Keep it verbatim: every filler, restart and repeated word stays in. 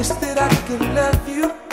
wish that I could love you.